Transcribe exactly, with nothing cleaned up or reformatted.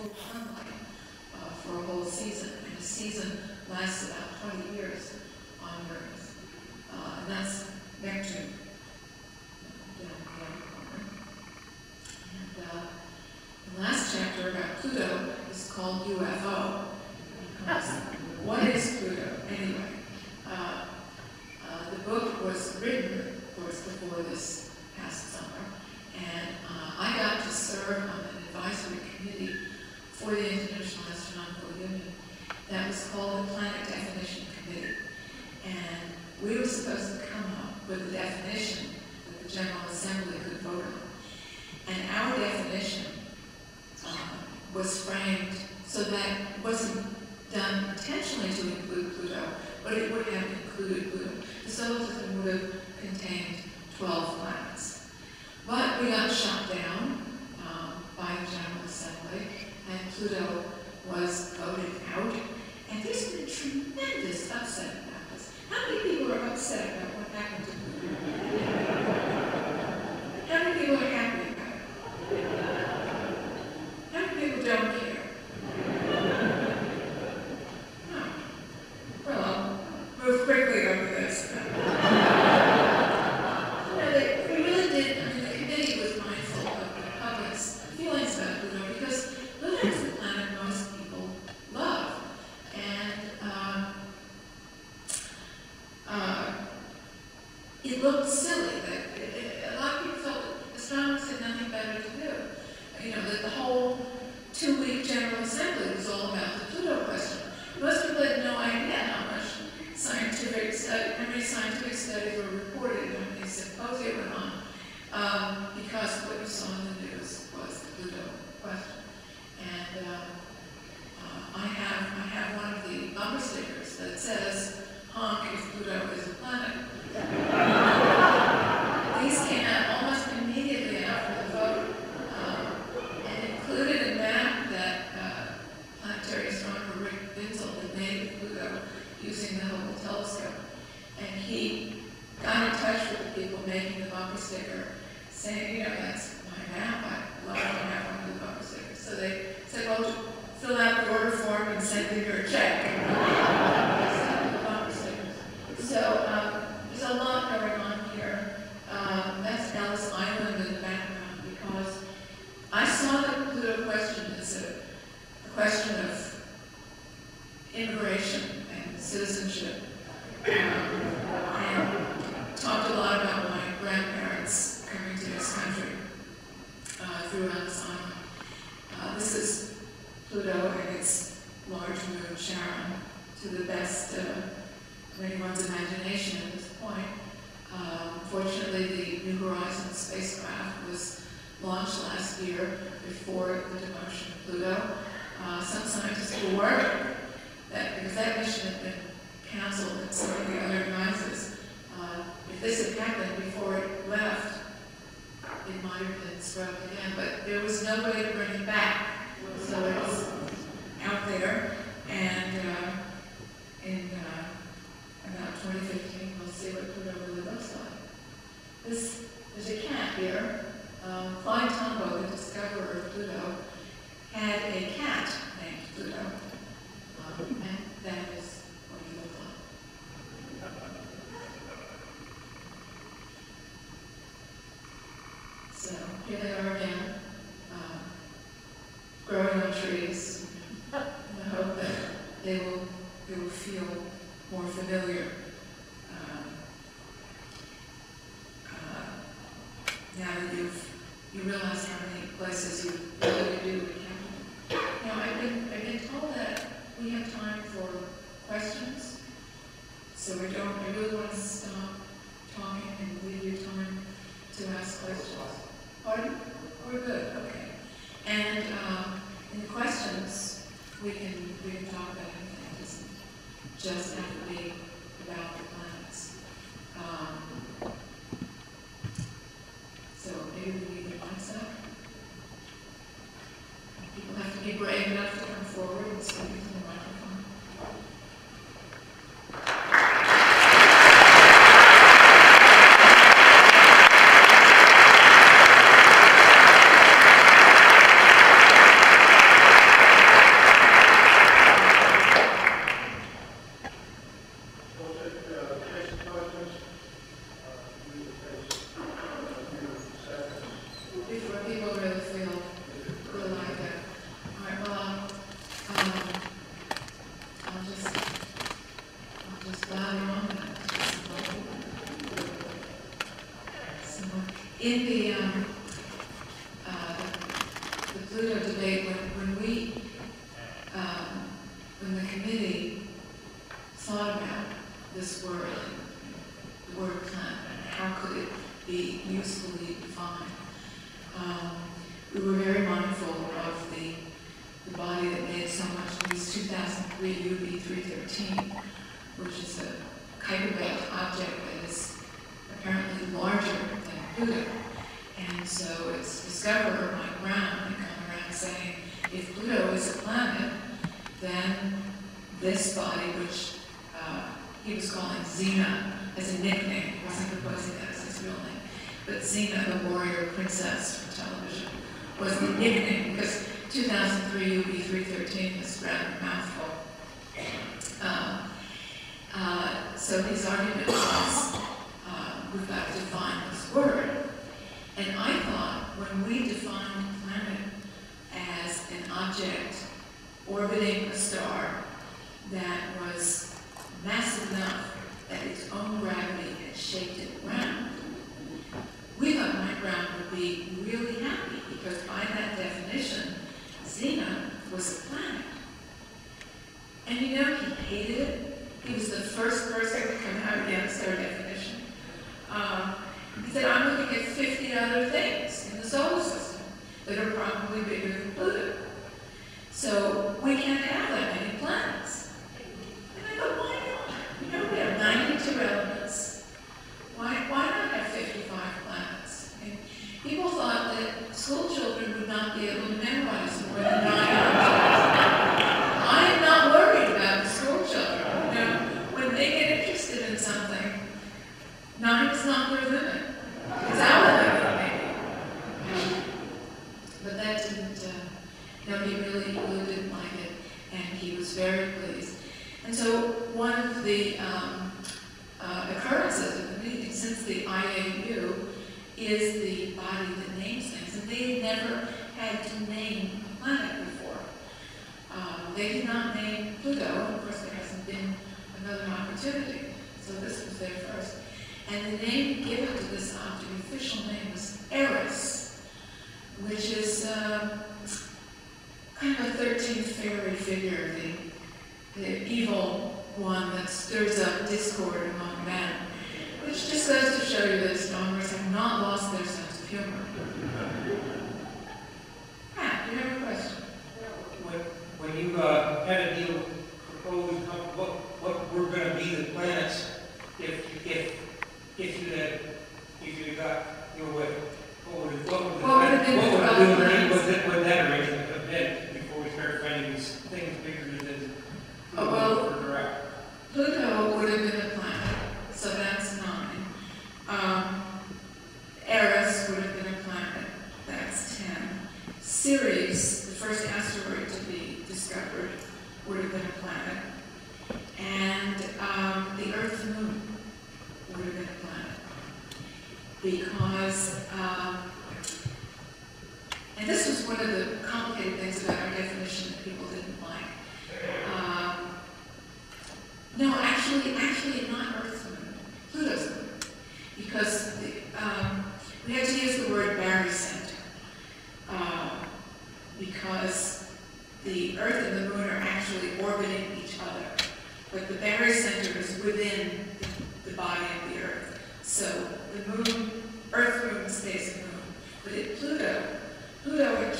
full timeline uh, for a whole season. And a season lasts about twenty years on Eris. Uh, and that's Neptune. And uh, the last chapter about Pluto is called U F O. What is Pluto, anyway? Uh, uh, the book was written, of course, before this past summer, and uh, I got to serve on an advisory committee for the International Astronomical Union that was called the Planet Definition Committee. And we were supposed to come up with a definition that the General Assembly could vote on. And our definition uh, was framed so that it wasn't done intentionally to include Pluto, but it would have included Pluto. The solar system would have contained twelve planets. But we got shot down um, by the General Assembly, and Pluto was voted out. And there's been tremendous upset about this. How many people are upset about what happened to Pluto? How many people are happy about it? How many people don't care? Quickly over this. No, they, we really did, I mean, the committee was mindful of the public's feelings about Pluto because Pluto is the planet most people love. And um, uh, it looked silly that it, it, a lot of people felt that astronomers had nothing better to do. You know, that the whole two week General Assembly was all about the Pluto question. Most people had no idea how much scientific study, how many scientific studies were reported when these symposia went on, um, because what you saw in the news was the Pluto question. And uh, uh, I have I have one of the bumper stickers that says, "Honk if Pluto is a planet." These came out almost immediately after the vote, um, and included a map that uh, planetary astronomer Rick Binzel had made of Pluto, using the Hubble telescope. And he got in touch with the people making the bumper sticker, saying, you know, that's my map, I love to have one of the bumper stickers. So they said, well, fill out the order form and send me your check. And the bumper stickers. So um, there's a lot going on here. Um, that's Ellis Island in the background, because I saw the Pluto question as a, a question of immigration, citizenship, um, and talked a lot about my grandparents coming to this country uh, throughout this island. Uh, this is Pluto and its large moon, Charon, to the best of uh, anyone's imagination at this point. Uh, unfortunately, the New Horizons spacecraft was launched last year before the demotion of Pluto. Uh, some scientists were worried that, because that mission had been canceled and some of the other advices, uh, if this had happened before it left, it might have been scrubbed again. But there was no way to bring it back, so it was out there. And uh, in uh, about twenty fifteen, we'll see what Pluto really looks like. This, there's a cat here. Um, Clyde Tombaugh, the discoverer of Pluto, had a cat named Pluto. And that is what you look like. So here they are again, um, growing on trees, in the hope that they will, they will feel more familiar. Um, uh, now that you've, you realize how many places you really do encounter. Now I've been, I've been told that we have time for questions, so we don't, I really want to stop talking and leave you time to ask questions. Pardon? We're good, okay. And um, in the questions, we can, we can talk about anything. It doesn't just have to be about the planets. Um, so maybe we need the lights up. People have to be brave enough to come forward and speak into the microphone. in the, um, uh, the, the Pluto debate, when, when we, um, when the committee thought about this word, the word plant, how could it be usefully defined, um, we were very mindful of the, the body that made so much noise, two thousand three U B three thirteen, which is a Kuiper belt object that is apparently larger than Pluto. And so its discoverer, Mike Brown, had come around saying, if Pluto is a planet, then this body, which uh, he was calling Xena as a nickname, he wasn't proposing that as his real name, but Xena, the warrior princess from television, was the nickname, because two thousand three U B three thirteen is rather a mouthful. Uh, uh, so his argument was, uh, we've got to define this word. And I thought, when we define planet as an object orbiting a star that was massive enough that its own gravity had shaped it around, we thought Mike Brown would be really happy, because by that definition, Xena was a planet. And you know, he hated it. He was the first person to come out against their definition. Um, he said, I'm looking at fifty other things in the solar system that are probably bigger than Pluto. So we can't have that many planets. And I thought, why not? You know, we have ninety-two elements. Why, why not have fifty-five planets? And people thought that school children would not be able to memorize more than nine objects. I am not worried about school children. You know, when they get interested in something, nine is not their limit. It's our limit, maybe. But that didn't, uh, no, he really, really didn't like it, and he was very pleased. And so one of the um, uh, occurrences of the meeting since the I A U is the body that names things. And they never had to name a planet before. Um, they did not name Pluto. Of course, there hasn't been another opportunity. So this was their first. And the name given to this object, the official name, was Eris, which is uh, kind of a thirteenth fairy figure, the, the evil one that stirs up discord among men. Which just goes to show you that astronomers have not lost their sense of humor. Pat, do you have a question? When, when you uh, had a deal proposed, what, what were going to be the planets if, if, if you had, if you got your way? What would have what what been what the planets? What would, would that arrangement have been before we started finding these things bigger than oh, well, Pluto would have been a planet, so that's nine. Um, Eris would have been a planet, that's ten. Ceres, the first asteroid to be discovered, would have been a planet. And um, the Earth and Moon would have been a planet. Because, um, and this was one of the complicated things about our definition that people didn't like. Um, no, actually, actually not Earth's moon, Pluto's moon, because the, um, we had to use the word barycenter, uh, because the Earth and the Moon are actually orbiting each other, but the barycenter is within the, the body of the Earth. So the Moon, Earth moon stays the Moon, but it, Pluto, Pluto.